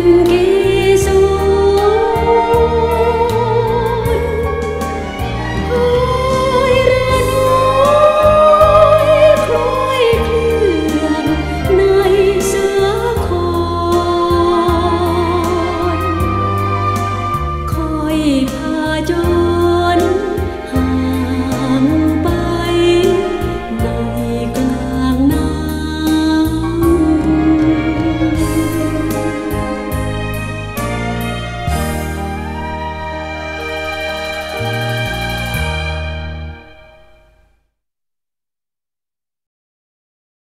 Kín